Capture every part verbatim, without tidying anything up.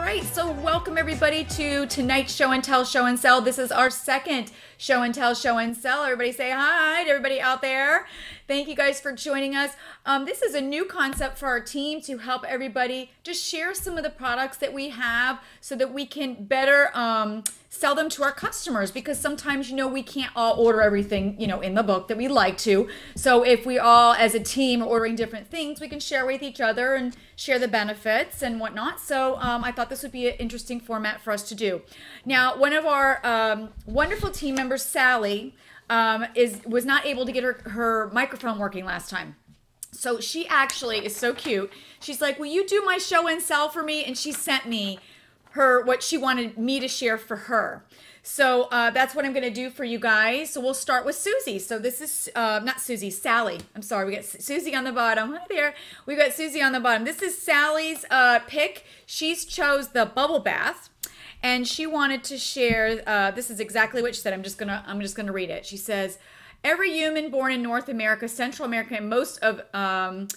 right, so welcome everybody to tonight's show and tell, show and sell. This is our second show and tell, show and sell. Everybody say hi to everybody out there. Thank you guys for joining us. Um, this is a new concept for our team to help everybody just share some of the products that we have so that we can better um, sell them to our customers, because sometimes, you know, we can't all order everything, you know, in the book that we like to. So if we all as a team are ordering different things, we can share with each other and share the benefits and whatnot. So um, I thought this would be an interesting format for us to do. Now, one of our um, wonderful team members, Sally, Um, is was not able to get her, her microphone working last time. So she actually is so cute. She's like, will you do my show and sell for me? And she sent me her what she wanted me to share for her. So uh, that's what I'm going to do for you guys. So we'll start with Susie. So this is, uh, not Susie, Sally. I'm sorry, we got Susie on the bottom. Hi there. We got Susie on the bottom. This is Sally's uh, pick. She's chose the bubble bath. And she wanted to share, uh, this is exactly what she said. I'm just gonna, I'm just gonna read it. She says, every human born in North America, Central America, and most of, um,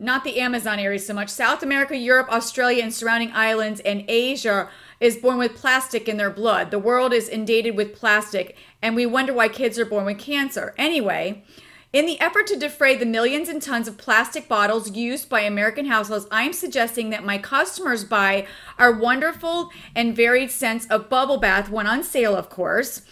not the Amazon area so much, South America, Europe, Australia, and surrounding islands, and Asia is born with plastic in their blood. The world is inundated with plastic, and we wonder why kids are born with cancer. Anyway, in the effort to defray the millions and tons of plastic bottles used by American households, I'm suggesting that my customers buy our wonderful and varied scents of bubble bath, when on sale, of course,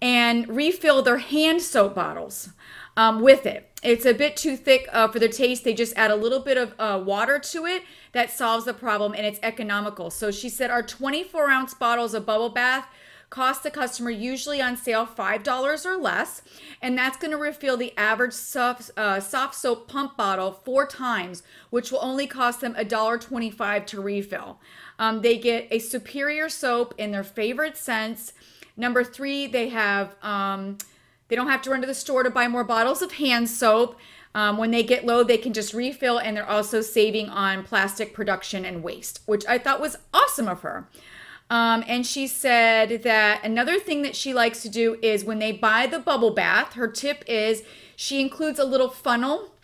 and refill their hand soap bottles um, with it. It's a bit too thick uh, for their taste. They just add a little bit of uh, water to it. That solves the problem, and it's economical. So she said our twenty-four ounce bottles of bubble bath cost the customer, usually on sale, five dollars or less, and that's going to refill the average soft, uh, soft soap pump bottle four times, which will only cost them a dollar twenty-five to refill. Um, they get a superior soap in their favorite scents. Number three, they have um, they don't have to run to the store to buy more bottles of hand soap. Um, when they get low, they can just refill, and they're also saving on plastic production and waste, which I thought was awesome of her. Um, and she said that another thing that she likes to do is when they buy the bubble bath, her tip is she includes a little funnel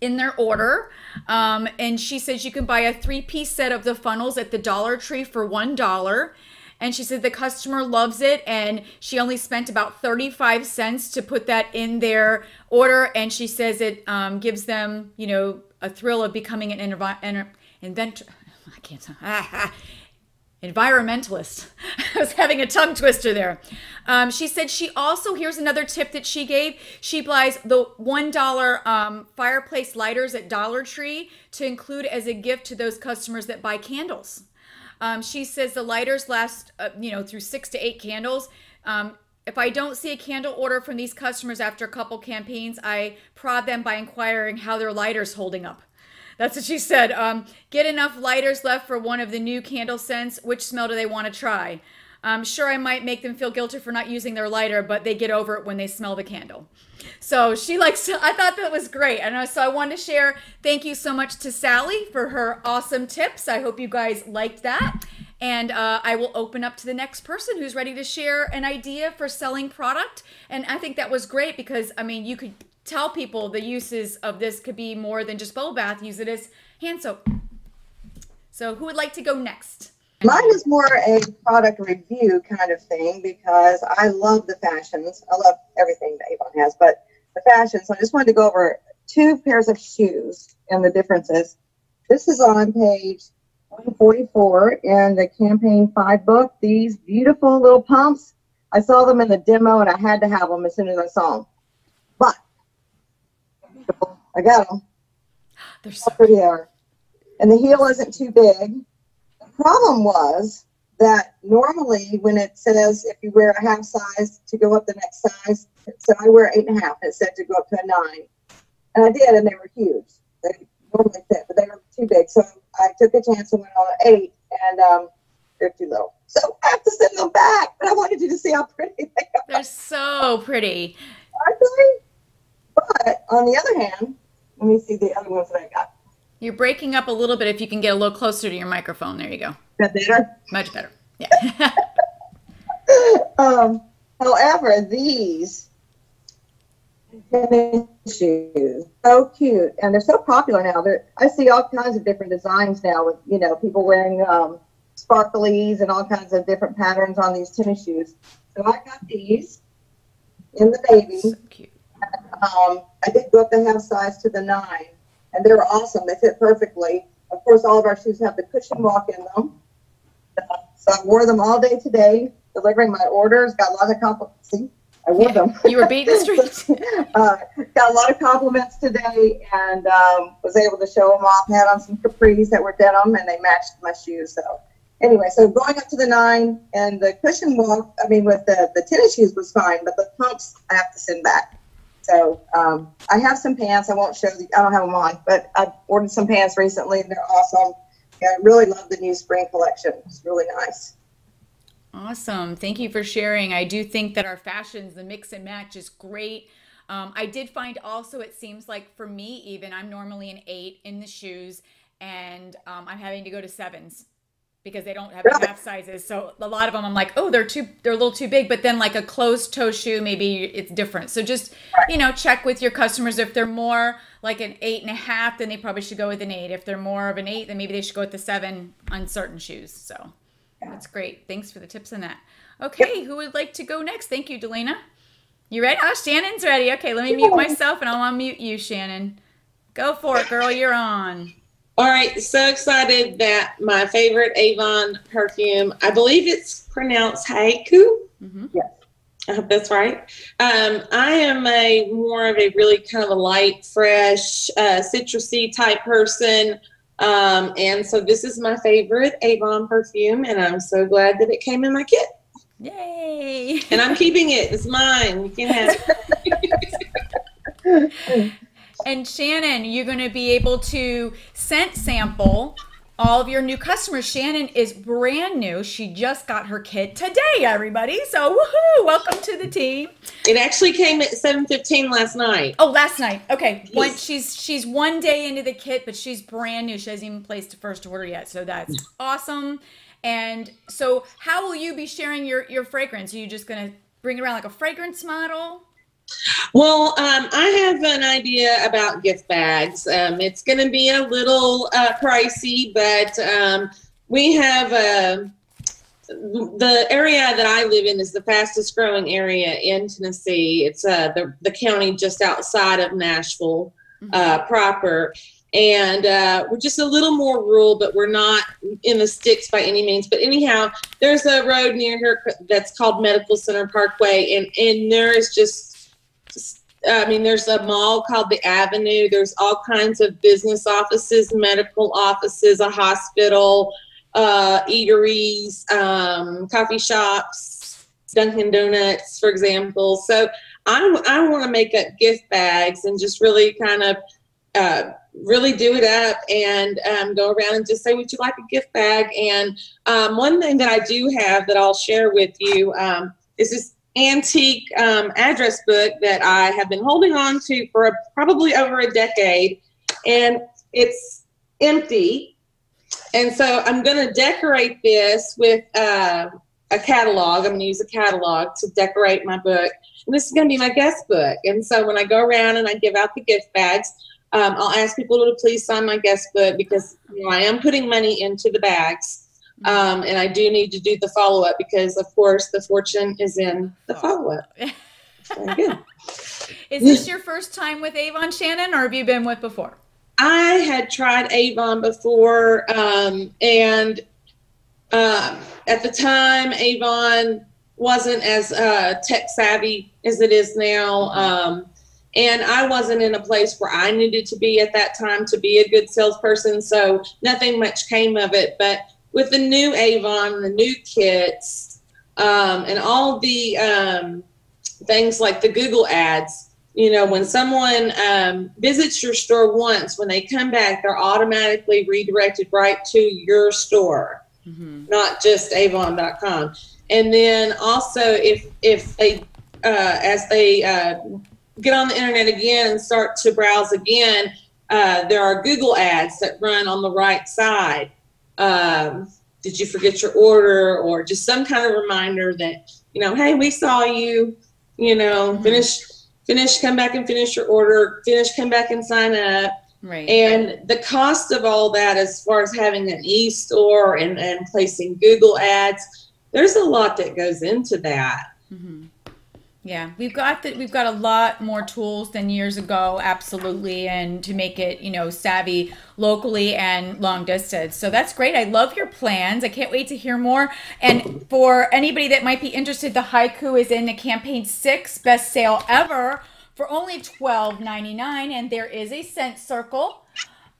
in their order. Um, and she says you can buy a three-piece set of the funnels at the Dollar Tree for one dollar. And she said the customer loves it, and she only spent about thirty-five cents to put that in their order. And she says it um, gives them, you know, a thrill of becoming an inventor. I can't talk. Environmentalist. I was having a tongue twister there. Um, she said she also, here's another tip that she gave. She buys the one dollar um, fireplace lighters at Dollar Tree to include as a gift to those customers that buy candles. Um, she says the lighters last, uh, you know, through six to eight candles. Um, If I don't see a candle order from these customers after a couple campaigns, I prod them by inquiring how their lighter's holding up. That's what she said. Um, get enough lighters left for one of the new candle scents. Which smell do they want to try? I'm sure I might make them feel guilty for not using their lighter, but they get over it when they smell the candle. So she likes to, I thought that was great. And so I wanted to share, thank you so much to Sally for her awesome tips. I hope you guys liked that. And uh, I will open up to the next person who's ready to share an idea for selling product. And I think that was great because, I mean, you could tell people the uses of this could be more than just bubble bath. Use it as hand soap. So who would like to go next? Mine is more a product review kind of thing because I love the fashions. I love everything that Avon has, but the fashions. So I just wanted to go over two pairs of shoes and the differences. This is on page one forty-four in the Campaign five book. These beautiful little pumps. I saw them in the demo and I had to have them as soon as I saw them. But I got them. They're so pretty. They are. And the heel isn't too big. Problem was that normally when it says if you wear a half size to go up the next size, so I wear eight and a half, it said to go up to a nine, and I did, and they were huge. They normally fit, but they were too big, so I took a chance and went on an eight, and um, they're too little, so I have to send them back. But I wanted you to see how pretty they are. They're so pretty, aren't they? But on the other hand, let me see the other ones that I got. You're breaking up a little bit. If you can get a little closer to your microphone, there you go. Is that better? Much better. Yeah. um, however, these shoes, so cute, and they're so popular now. They're, I see all kinds of different designs now with you know people wearing um, sparklies and all kinds of different patterns on these tennis shoes. So I got these in the baby. So cute. Um, I did go up to half size to the nine, and they were awesome. They fit perfectly. Of course, all of our shoes have the cushion walk in them. So I wore them all day today, delivering my orders. Got a lot of compliments. See, I wore them. You were beating the streets. uh, got a lot of compliments today, and um, was able to show them off. Had on some capris that were denim, and they matched my shoes. So anyway, so going up to the nine and the cushion walk, I mean, with the, the tennis shoes was fine, but the pumps I have to send back. So um, I have some pants. I won't show the, I don't have them on, but I ordered some pants recently, and they're awesome. Yeah, I really love the new spring collection. It's really nice. Awesome. Thank you for sharing. I do think that our fashions, the mix and match is great. Um, I did find also, it seems like for me even, I'm normally an eight in the shoes, and um, I'm having to go to sevens because they don't have really? half sizes. So a lot of them I'm like, oh, they're too, they're a little too big, but then like a closed toe shoe, maybe it's different. So just, right. you know, check with your customers. If they're more like an eight and a half, then they probably should go with an eight. If they're more of an eight, then maybe they should go with the seven on certain shoes. So yeah. That's great. Thanks for the tips on that. Okay. Yep. Who would like to go next? Thank you, Delana. You ready? Oh, Shannon's ready. Okay. Let me yeah. mute myself and I'll unmute you, Shannon. Go for it, girl. You're on. All right, so excited that my favorite Avon perfume, I believe it's pronounced Haiku. Mm-hmm. Yes. I hope that's right. Um, I am a more of a really kind of a light, fresh, uh, citrusy type person. Um, and so this is my favorite Avon perfume, and I'm so glad that it came in my kit. Yay. And I'm keeping it. It's mine. You can have it. And Shannon, you're going to be able to scent sample all of your new customers. Shannon is brand new. She just got her kit today, everybody. So woohoo, welcome to the team. It actually came at seven fifteen last night. Oh, last night. Okay. Yes. One, she's she's one day into the kit, but she's brand new. She hasn't even placed a first order yet. So that's awesome. And so how will you be sharing your, your fragrance? Are you just going to bring it around like a fragrance model? Well, um, I have an idea about gift bags. Um, it's going to be a little uh, pricey, but um, we have uh, the area that I live in is the fastest growing area in Tennessee. It's uh, the, the county just outside of Nashville uh, mm-hmm. proper. And uh, we're just a little more rural, but we're not in the sticks by any means. But anyhow, there's a road near here that's called Medical Center Parkway, and, and there is just I mean, there's a mall called the Avenue. There's all kinds of business offices, medical offices, a hospital, uh, eateries, um, coffee shops, Dunkin' Donuts, for example. So I, I want to make up gift bags and just really kind of uh, really do it up and um, go around and just say, would you like a gift bag? And um, one thing that I do have that I'll share with you um, is this antique um, address book that I have been holding on to for a, probably over a decade, and it's empty. And so I'm going to decorate this with uh, a catalog. I'm going to use a catalog to decorate my book. And this is going to be my guest book. And so when I go around and I give out the gift bags, um, I'll ask people to please sign my guest book, because you know, I am putting money into the bags. Um, and I do need to do the follow-up, because, of course, the fortune is in the follow-up. Very good. Is this your first time with Avon, Shannon, or have you been with before? I had tried Avon before, um, and uh, at the time, Avon wasn't as uh, tech-savvy as it is now, um, and I wasn't in a place where I needed to be at that time to be a good salesperson, so nothing much came of it, but with the new Avon, the new kits, um, and all the um, things like the Google ads, you know, when someone um, visits your store once, when they come back, they're automatically redirected right to your store, mm-hmm. not just Avon dot com. And then also if, if they, uh, as they uh, get on the internet again and start to browse again, uh, there are Google ads that run on the right side. Um, did you forget your order, or just some kind of reminder that, you know, hey, we saw you, you know, finish, finish, come back and finish your order, finish, come back and sign up. Right. And the cost of all that, as far as having an e-store and, and placing Google ads, there's a lot that goes into that. Mm-hmm. Yeah, we've got that. We've got a lot more tools than years ago, absolutely, and to make it, you know, savvy locally and long distance. So that's great. I love your plans. I can't wait to hear more. And for anybody that might be interested, the Haiku is in the campaign six, best sale ever, for only twelve ninety-nine, and there is a scent circle.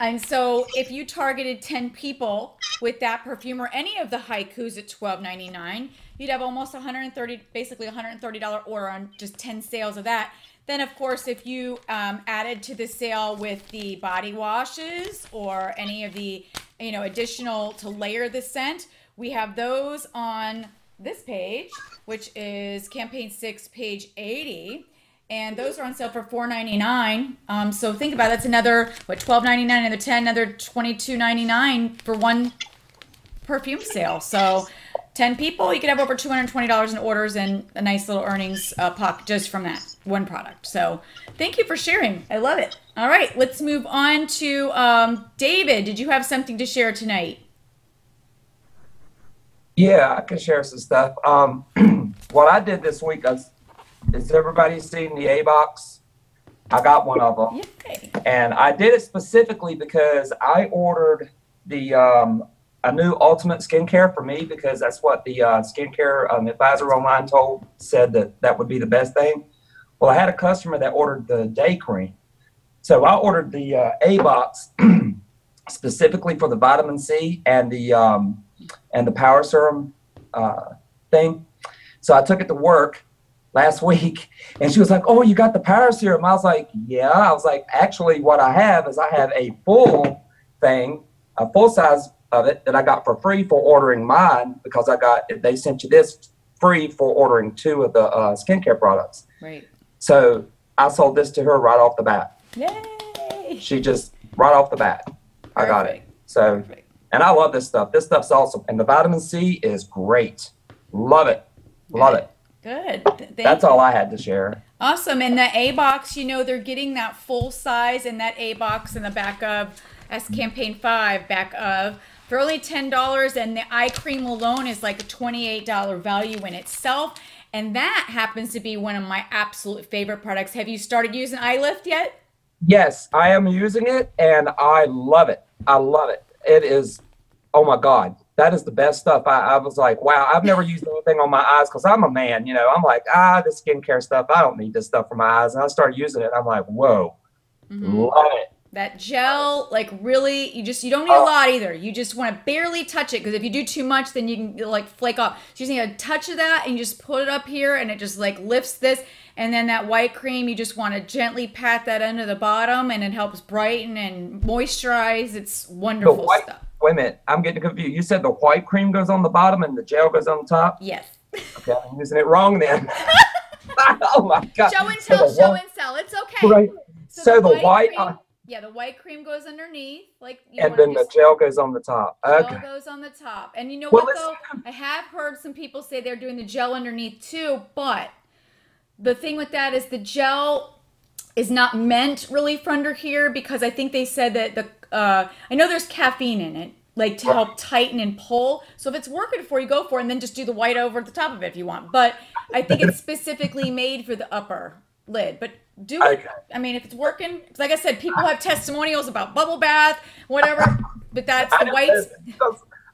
And so if you targeted ten people with that perfume or any of the Haikus at twelve ninety-nine, you'd have almost one hundred thirty, basically one hundred thirty dollar order on just ten sales of that. Then, of course, if you um, added to the sale with the body washes or any of the, you know, additional to layer the scent, we have those on this page, which is campaign six, page eighty. And those are on sale for four ninety-nine. Um, so think about it. That's another, what, twelve ninety-nine, another ten, another twenty-two ninety-nine for one perfume sale. So ten people, you could have over two hundred twenty dollars in orders and a nice little earnings uh, pop just from that one product. So thank you for sharing. I love it. All right, let's move on to um, David. Did you have something to share tonight? Yeah, I can share some stuff. Um, what I did this week, I was, has everybody seen the A-box? I got one of them. Yay. And I did it specifically because I ordered the um, a new Ultimate Skincare for me, because that's what the uh, skincare um, advisor online told, said that that would be the best thing. Well, I had a customer that ordered the day cream. So I ordered the uh, A-box specifically for the vitamin C and the, um, and the power serum uh, thing. So I took it to work last week, and she was like, "Oh, you got the power serum?" I was like, "Yeah." I was like, "Actually, what I have is I have a full thing, a full size of it that I got for free for ordering mine, because I got, they sent you this free for ordering two of the uh, skincare products." Right. So I sold this to her right off the bat. Yay! She just right off the bat, perfect. I got it. So, perfect. And I love this stuff. This stuff's awesome, and the vitamin C is great. Love it. Good. Love it. Good. Thank That's you. all I had to share. Awesome. And the A-box, you know, they're getting that full size, and that A-box in the back of, as campaign five, back of, for only ten dollars, and the eye cream alone is like a twenty-eight dollar value in itself. And that happens to be one of my absolute favorite products. Have you started using Eye Lift yet? Yes, I am using it, and I love it. I love it. It is, oh my God. That is the best stuff. I, I was like, wow, I've never used anything on my eyes, because I'm a man, you know. I'm like, ah, this skincare stuff, I don't need this stuff for my eyes. And I started using it. I'm like, whoa, mm-hmm. Love it. That gel, like really, you just, you don't need oh. a lot either. You just want to barely touch it, because if you do too much, then you can like flake off. So you just need a touch of that, and you just put it up here, and it just like lifts this. And then that white cream, you just want to gently pat that under the bottom, and it helps brighten and moisturize. It's wonderful white, stuff. Wait a minute, I'm getting confused. You said the white cream goes on the bottom and the gel goes on top? Yes. Okay, I'm using it wrong then. Oh my God. Show and tell, so show white, and sell. It's okay. Right. So, so the, the white... Cream, uh, Yeah, the white cream goes underneath, like you and then the gel goes on the top. Okay. Gel goes on the top, and you know well, what though? I have heard some people say they're doing the gel underneath too, but the thing with that is the gel is not meant really for under here, because I think they said that the uh, I know there's caffeine in it, like to right. help tighten and pull. So if it's working for you, go for it, and then just do the white over the top of it if you want. But I think it's specifically made for the upper lid, but. Do it. Okay. I mean, if it's working, like I said, people have testimonials about bubble bath, whatever, but that's the white.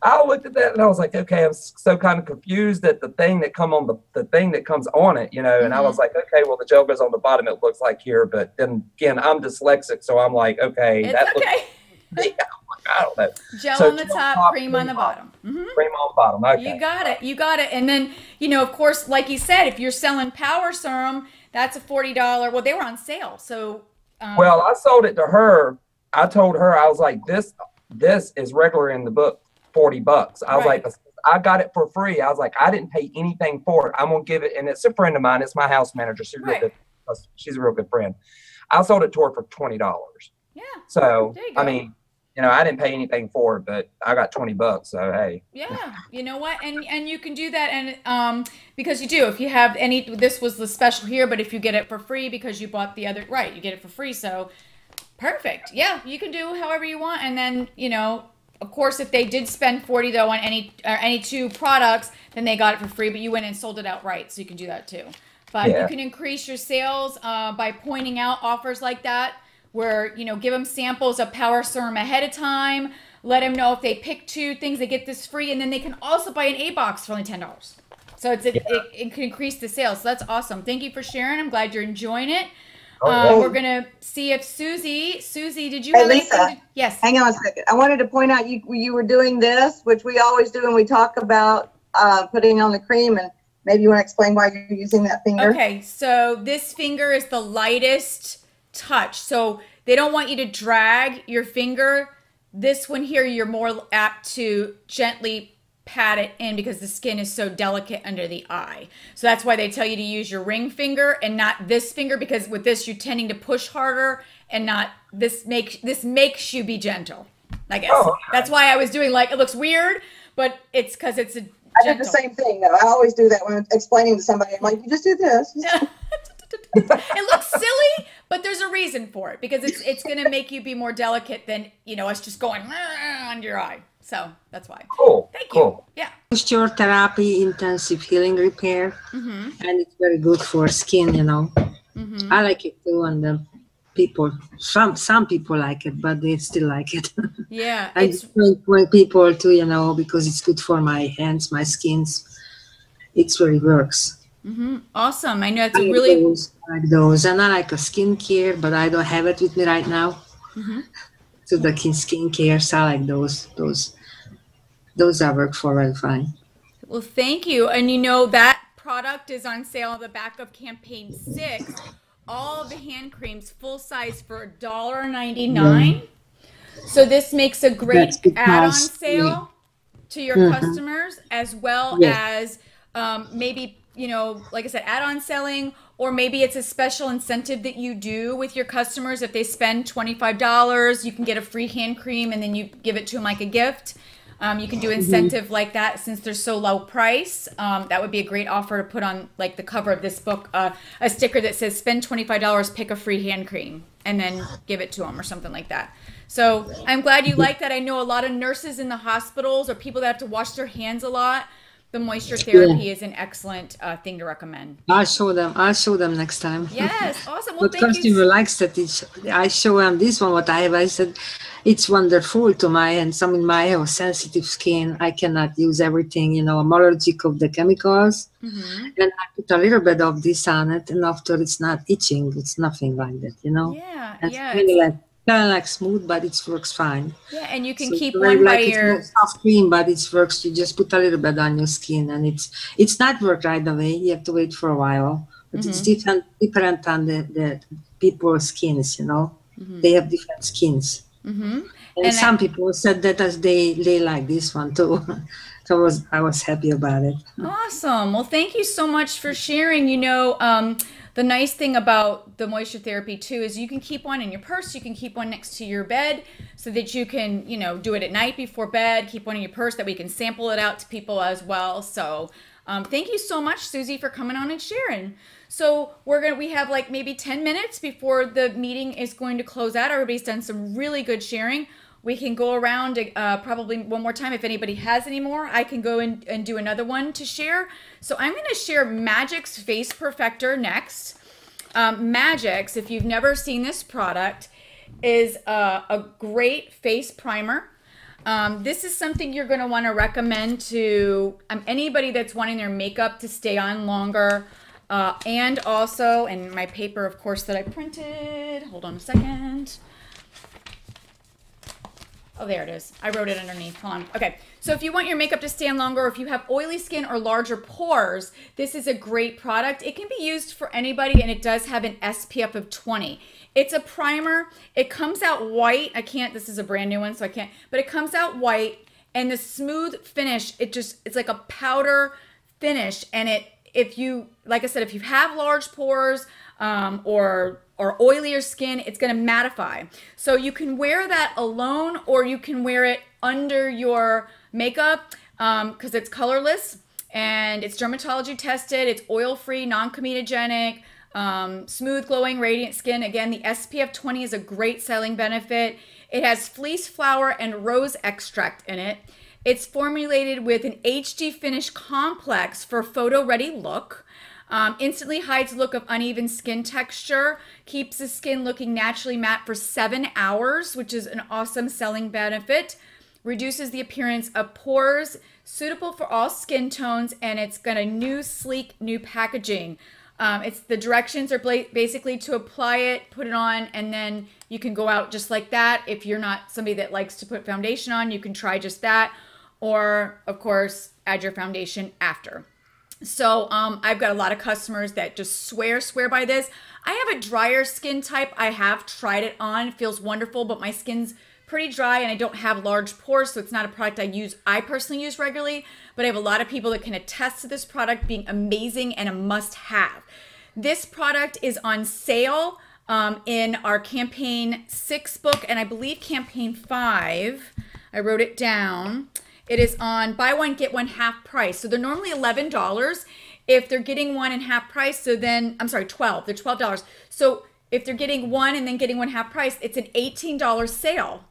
I looked at that and I was like, okay, I'm so kind of confused at the thing that come on the, the thing that comes on it, you know, and mm-hmm. I was like, okay, well, the gel goes on the bottom, it looks like here, but then again, I'm dyslexic, so I'm like, okay. It's that okay. Looks, yeah, I don't know. Gel so on the top, top, cream on the bottom. bottom. Mm-hmm. Cream on the bottom, okay. You got it, you got it. And then, you know, of course, like you said, if you're selling power serum, that's a forty dollar, well, they were on sale, so. Um, well, I sold it to her. I told her, I was like, this this is regular in the book, forty bucks. I was right. like, I got it for free. I was like, I didn't pay anything for it. I'm gonna give it, and it's a friend of mine, it's my house manager. She's, right. a, real good, she's a real good friend. I sold it to her for twenty dollars. Yeah, so, I mean, you know, I didn't pay anything for it, but I got twenty bucks, so hey. Yeah, you know what, and and you can do that, and um, because you do, if you have any, this was the special here, but if you get it for free because you bought the other, right, you get it for free, so Perfect. Yeah, you can do however you want. And then, you know, of course, if they did spend forty though on any or any two products, then they got it for free, but you went and sold it outright. So you can do that too. But yeah. You can increase your sales uh, by pointing out offers like that, where, you know, give them samples of Power Serum ahead of time. Let them know if they pick two things, they get this free, and then they can also buy an A-box for only ten dollars. So it's, it, yeah. it, it can increase the sales. So that's awesome. Thank you for sharing. I'm glad you're enjoying it. Oh, uh, hey. We're going to see if Susie, Susie, did you hey, have Lisa, anything? To, yes. Hang on a second. I wanted to point out you, you were doing this, which we always do when we talk about uh, putting on the cream, and maybe you want to explain why you're using that finger. Okay. So this finger is the lightest touch. So they don't want you to drag your finger. This one here, you're more apt to gently pat it in because the skin is so delicate under the eye. So that's why they tell you to use your ring finger and not this finger, because with this, you're tending to push harder and not this makes, this makes you be gentle, I guess. Oh, okay. That's why I was doing like, it looks weird, but it's because it's a gentle. I did the same thing though. I always do that when I'm explaining to somebody. I'm like, you just do this. It looks silly, but there's a reason for it because it's it's going to make you be more delicate than, you know, us just going under your eye. So that's why. Cool. Thank you. Cool. Yeah. Moisture therapy, intensive healing repair, mm-hmm. and it's very good for skin, you know. Mm-hmm. I like it too, and the people, some some people like it, but they still like it. Yeah. I just want people to, you know, because it's good for my hands, my skins. It's where it works. Mm-hmm. Awesome. I know it's I really those, like those, and I like a skincare, but I don't have it with me right now. Mm-hmm. So the skincare, so I like those, those, those I work for very fine. Well, thank you. And you know that product is on sale on the back of campaign six. All of the hand creams, full size for one dollar ninety-nine. Yeah. So this makes a great add-on sale yeah. to your mm-hmm. customers, as well yeah. as um, maybe. You know, like I said, add-on selling, or maybe it's a special incentive that you do with your customers. If they spend twenty-five dollars, you can get a free hand cream and then you give it to them like a gift. Um, you can do incentive like that since they're so low price. Um, that would be a great offer to put on like the cover of this book, uh, a sticker that says spend twenty-five dollars, pick a free hand cream and then give it to them or something like that. So I'm glad you like that. I know a lot of nurses in the hospitals or people that have to wash their hands a lot. The moisture therapy yeah. is an excellent uh, thing to recommend. I'll show them. I'll show them next time. Yes, awesome. Well, but thank customer you. likes that. It's, I show them this one, what I have. I said, it's wonderful to my and some in my have sensitive skin. I cannot use everything, you know, I'm allergic of the chemicals. Mm-hmm. And I put a little bit of this on it, and after it's not itching. It's nothing like that, you know? Yeah, and yeah. Really like, kind of like smooth, but it works fine. Yeah, and you can so keep one like by your soft cream, but it works. You just put a little bit on your skin, and it's it's not work right away. You have to wait for a while, but mm-hmm. it's different different on the, the people's skins. You know, mm-hmm. they have different skins, mm-hmm. and, and some I... people said that as they they like this one too. So I was I was happy about it. Awesome. Well, thank you so much for sharing. You know. Um, The nice thing about the moisture therapy too is you can keep one in your purse, you can keep one next to your bed so that you can, you know, do it at night before bed, keep one in your purse that we can sample it out to people as well. So um, thank you so much, Susie, for coming on and sharing. So we're gonna, we have like maybe ten minutes before the meeting is going to close out. Everybody's done some really good sharing. We can go around uh, probably one more time. If anybody has any more, I can go in, and do another one to share. So I'm gonna share Magic's Face Perfector next. Um, Magic's, if you've never seen this product, is uh, a great face primer. Um, this is something you're gonna wanna recommend to um, anybody that's wanting their makeup to stay on longer. Uh, and also, and my paper, of course, that I printed, hold on a second. Oh, there it is. I wrote it underneath. Hold on. Okay. So if you want your makeup to stay on longer, or if you have oily skin or larger pores, this is a great product. It can be used for anybody, and it does have an S P F of twenty. It's a primer. It comes out white. I can't, this is a brand new one, so I can't, but it comes out white, and the smooth finish, it just, it's like a powder finish. And it, if you, like I said, if you have large pores, um, or or oilier skin, it's gonna mattify. So you can wear that alone, or you can wear it under your makeup, um, cause it's colorless and it's dermatology tested, it's oil-free, non-comedogenic, Um, smooth, glowing, radiant skin. Again, the S P F twenty is a great selling benefit. It has fleece flower and rose extract in it. It's formulated with an H D finish complex for photo-ready look. Um, instantly hides look of uneven skin texture, keeps the skin looking naturally matte for seven hours, which is an awesome selling benefit. Reduces the appearance of pores, suitable for all skin tones, and it's got a new sleek, new packaging. Um, it's the directions are basically to apply it, put it on, and then you can go out just like that. If you're not somebody that likes to put foundation on, you can try just that, or of course add your foundation after. So um, I've got a lot of customers that just swear, swear by this. I have a drier skin type. I have tried it on. It feels wonderful, but my skin's pretty dry and I don't have large pores, so it's not a product I use, I personally use regularly, but I have a lot of people that can attest to this product being amazing and a must have. This product is on sale um, in our campaign six book, and I believe campaign five, I wrote it down. It is on buy one, get one half price. So they're normally eleven dollars. If they're getting one and half price, so then, I'm sorry, twelve, they're twelve dollars. So if they're getting one and then getting one half price, it's an eighteen dollar sale.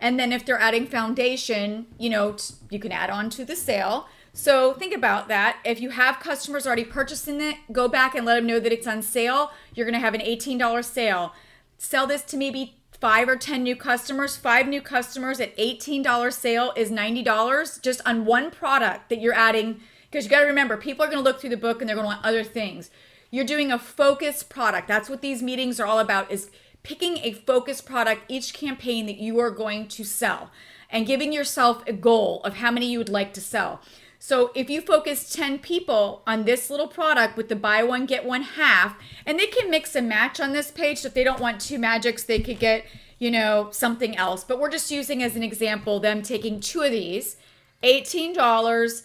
And then if they're adding foundation, you know, you can add on to the sale. So think about that. If you have customers already purchasing it, go back and let them know that it's on sale. You're going to have an eighteen dollar sale. Sell this to maybe five or ten new customers. Five new customers at eighteen dollar sale is ninety dollars just on one product that you're adding. Because you got to remember, people are going to look through the book and they're going to want other things. You're doing a focused product. That's what these meetings are all about, is picking a focused product each campaign that you are going to sell and giving yourself a goal of how many you would like to sell. So if you focus ten people on this little product with the buy one, get one half, and they can mix and match on this page. So if they don't want two Magics, they could get, you know, something else. But we're just using as an example, them taking two of these, eighteen dollars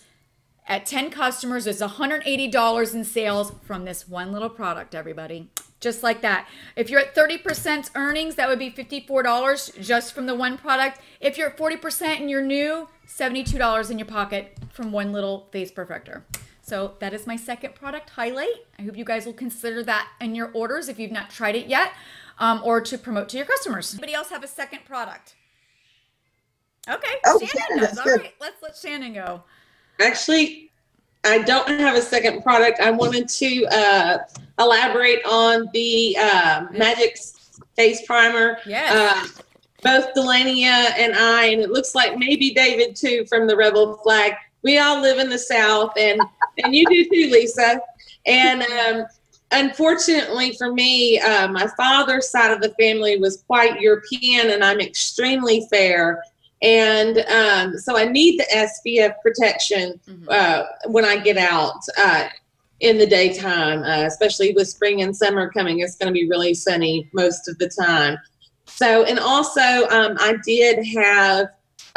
at ten customers is one hundred eighty dollars in sales from this one little product, everybody. Just like that. If you're at thirty percent earnings, that would be fifty-four dollars just from the one product. If you're at forty percent and you're new, seventy-two dollars in your pocket from one little face perfector. So that is my second product highlight. I hope you guys will consider that in your orders if you've not tried it yet, um, or to promote to your customers. Anybody else have a second product? Okay, oh, Shannon does. All right, let's let Shannon go. Actually, I don't have a second product. I wanted to uh, elaborate on the uh, Magic's Face Primer. Yes. Uh, both Delania and I, and it looks like maybe David too from the Rebel Flag. We all live in the South, and, and you do too, Lisa. And um, unfortunately for me, uh, my father's side of the family was quite European, and I'm extremely fair. And um, so I need the S P F protection uh, when I get out uh, in the daytime, uh, especially with spring and summer coming. It's going to be really sunny most of the time. So, and also um, I did have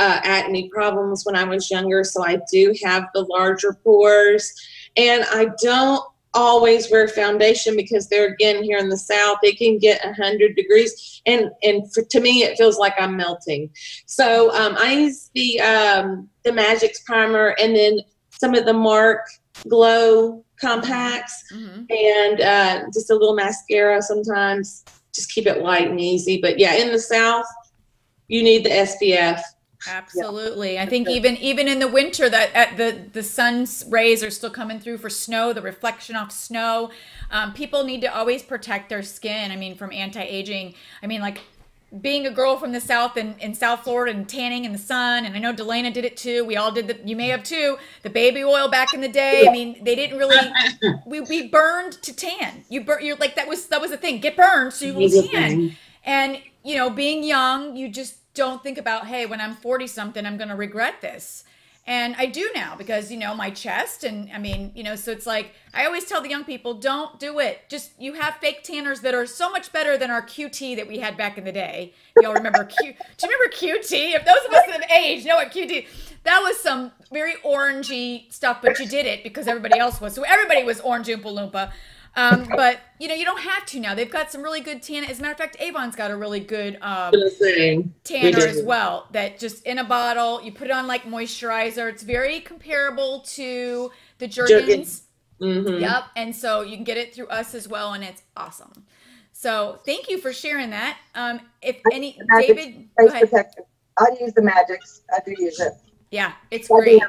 uh, acne problems when I was younger, so I do have the larger pores. And I don't always wear foundation because they're, again, here in the South, it can get one hundred degrees. And, and for, to me, it feels like I'm melting. So um, I use the, um, the Magic's Primer and then some of the Mark Glow Compacts, mm-hmm. and uh, just a little mascara sometimes. Just keep it light and easy. But yeah, in the South, you need the S P F. Absolutely. Yeah. I think even even in the winter, that at the the sun's rays are still coming through for snow, the reflection off snow. Um, people need to always protect their skin. I mean, from anti-aging. I mean, like being a girl from the South and in South Florida and tanning in the sun. And I know Delana did it too. We all did the, you may have too, the baby oil back in the day. I mean, they didn't really, we, we burned to tan. You burn, you're like, that was, that was the thing. Get burned so you will tan. And, you know, being young, you just don't think about, hey, when I'm forty something, I'm going to regret this. And I do now because, you know, my chest and I mean, you know, so it's like, I always tell the young people, don't do it. Just, you have fake tanners that are so much better than our Q T that we had back in the day. Y'all remember Q, do you remember Q T? If those of us of age know what Q T, that was some very orangey stuff, but you did it because everybody else was. So everybody was orange Oompa Loompa. Um, but, you know, you don't have to now. They've got some really good tan. As a matter of fact, Avon's got a really good um, tanner as well that just in a bottle, you put it on like moisturizer. It's very comparable to the Jerkins Mm-hmm. Yep. And so you can get it through us as well, and it's awesome. So thank you for sharing that. Um, if any, David, go ahead. I'll use the Magic's. I do use it. Yeah, it's great.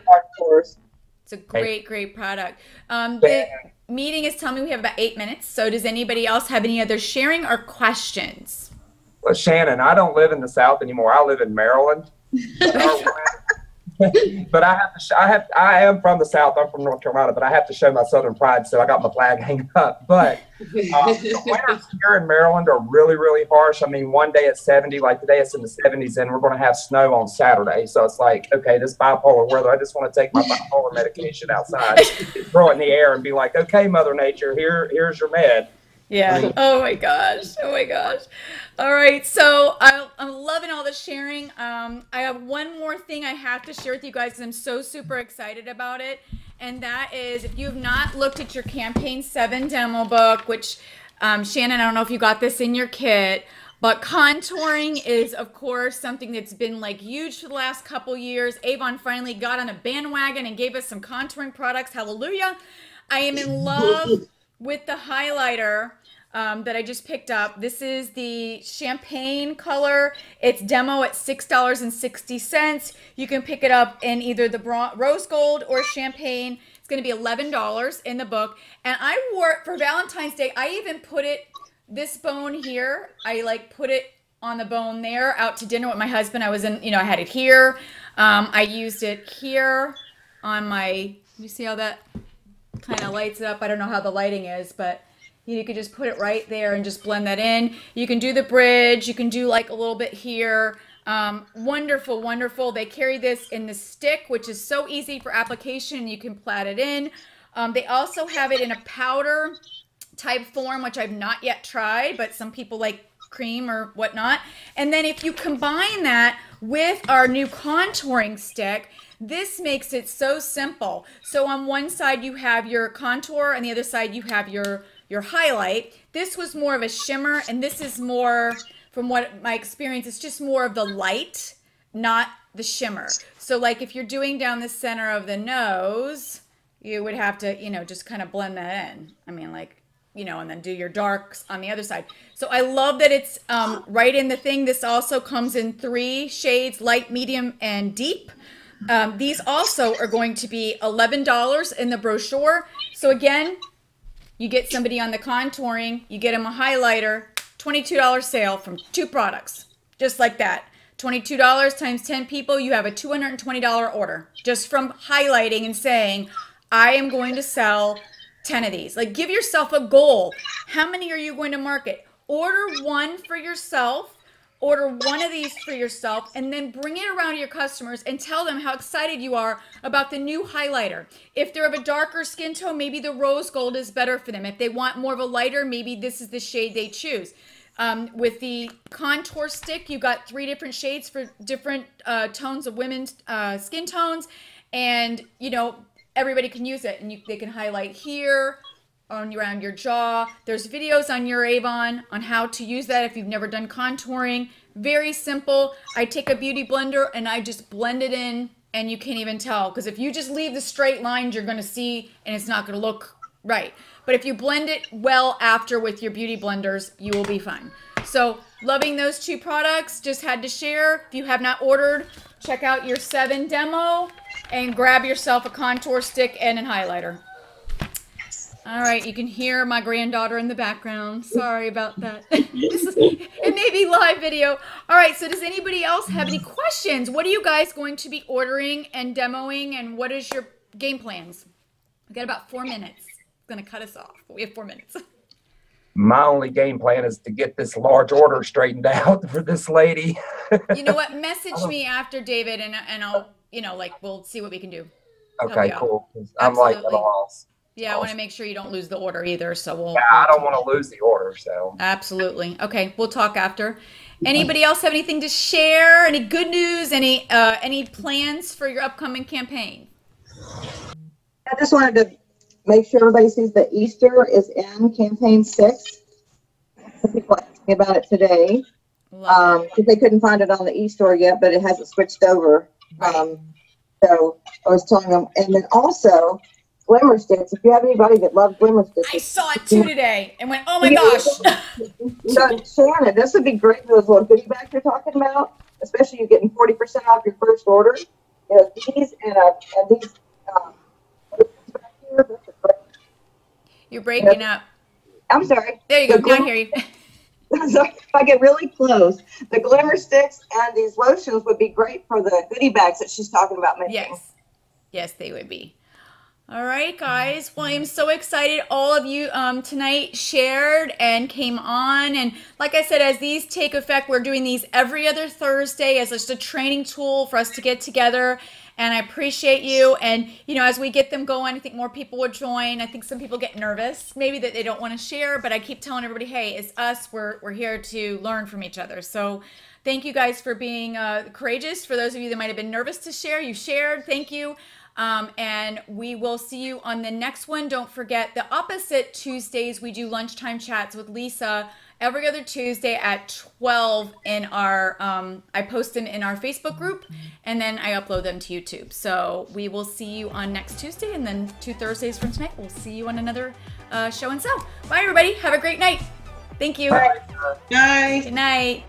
It's a great, great product. Um, the meeting is telling me we have about eight minutes. So does anybody else have any other sharing or questions? Well, Shannon, I don't live in the South anymore. I live in Maryland. But I have, to I have, I am from the South. I'm from North Carolina, but I have to show my Southern pride, so I got my flag hanging up. But um, the winters here in Maryland are really, really harsh. I mean, one day it's seventy, like today it's in the seventies, and we're going to have snow on Saturday. So it's like, okay, this bipolar weather. I just want to take my bipolar medication outside, throw it in the air, and be like, okay, Mother Nature, here, here's your med. Yeah. Oh my gosh. Oh my gosh. All right. So I, I'm loving all the sharing. Um, I have one more thing I have to share with you guys because I'm so super excited about it. And that is, if you've not looked at your Campaign seven demo book, which um, Shannon, I don't know if you got this in your kit, but contouring is, of course, something that's been like huge for the last couple years. Avon finally got on a bandwagon and gave us some contouring products. Hallelujah. I am in love with the highlighter um, that I just picked up. This is the champagne color. It's demo at six dollars and sixty cents. You can pick it up in either the rose gold or champagne. It's gonna be eleven dollars in the book. And I wore it for Valentine's Day. I even put it, this bone here, I like put it on the bone there, out to dinner with my husband. I was in, you know, I had it here. Um, I used it here on my, you see how that kind of lights it up. I don't know how the lighting is, but you could just put it right there and just blend that in. You can do the bridge. You can do like a little bit here. Um, wonderful, wonderful. They carry this in the stick, which is so easy for application. You can plait it in. Um, they also have it in a powder type form, which I've not yet tried, but some people like cream or whatnot. And then if you combine that with our new contouring stick, this makes it so simple. So on one side you have your contour, and the other side you have your, your highlight. This was more of a shimmer, and this is more, from what my experience, it's just more of the light, not the shimmer. So like if you're doing down the center of the nose, you would have to, you know, just kind of blend that in. I mean, like, you know, and then do your darks on the other side. So I love that it's um, right in the thing. This also comes in three shades, light, medium, and deep. Um, these also are going to be eleven dollars in the brochure. So again, you get somebody on the contouring, you get them a highlighter, twenty-two dollar sale from two products, just like that. twenty-two dollars times ten people, you have a two hundred twenty dollar order just from highlighting and saying, I am going to sell ten of these. Like, give yourself a goal. How many are you going to market? Order one for yourself. Order one of these for yourself, and then bring it around to your customers and tell them how excited you are about the new highlighter. If they're of a darker skin tone, maybe the rose gold is better for them. If they want more of a lighter, maybe this is the shade they choose. Um, with the contour stick, you've got three different shades for different uh, tones of women's uh, skin tones, and you know, everybody can use it, and you, they can highlight here, on around your jaw. There's videos on your Avon on how to use that if you've never done contouring. Very simple. I take a beauty blender and I just blend it in, and you can't even tell, because if you just leave the straight lines, you're going to see and it's not going to look right. But if you blend it well after with your beauty blenders, you will be fine. So loving those two products. Just had to share. If you have not ordered, check out your seven demo and grab yourself a contour stick and a highlighter. All right, you can hear my granddaughter in the background. Sorry about that. This is, it may be live video. All right, so does anybody else have any questions? What are you guys going to be ordering and demoing, and what is your game plans? We've got about four minutes. It's going to cut us off, but we have four minutes. My only game plan is to get this large order straightened out for this lady. You know what? Message me after, David, and, and I'll, you know, like, we'll see what we can do. Okay, cool. I'm like, yeah, I want to make sure you don't lose the order either. So we'll. Yeah, I don't want to lose the order. So. Absolutely. Okay, we'll talk after. Anybody else have anything to share? Any good news? Any uh, any plans for your upcoming campaign? I just wanted to make sure everybody sees that Easter is in campaign six. People asked me about it today. Um, they couldn't find it on the e-store yet, but it hasn't switched over. Um, so I was telling them, and then also. glimmer sticks. If you have anybody that loves glimmer sticks. I saw it too today and went, oh my gosh. So Shannon, this would be great for those little goodie bags you're talking about, especially you getting forty percent off your first order. You know, these and, uh, and these um, back here, those are great. You're breaking yeah. up. I'm sorry. There you go. Now I hear you. So if I get really close, the glimmer sticks and these lotions would be great for the goodie bags that she's talking about making. Yes. Yes, they would be. All right, guys. Well, I'm so excited all of you um, tonight shared and came on. And like I said, as these take effect, we're doing these every other Thursday as just a training tool for us to get together. And I appreciate you. And, you know, as we get them going, I think more people will join. I think some people get nervous, maybe that they don't want to share. But I keep telling everybody, hey, it's us. We're, we're here to learn from each other. So thank you guys for being uh, courageous. For those of you that might have been nervous to share, you shared. Thank you. Um, and we will see you on the next one. Don't forget, the opposite Tuesdays, we do lunchtime chats with Lisa every other Tuesday at twelve in our, um, I post them in our Facebook group, and then I upload them to YouTube. So we will see you on next Tuesday, and then two Thursdays from tonight, we'll see you on another uh, show and sell. Bye, everybody. Have a great night. Thank you. Bye. Good night. Good night.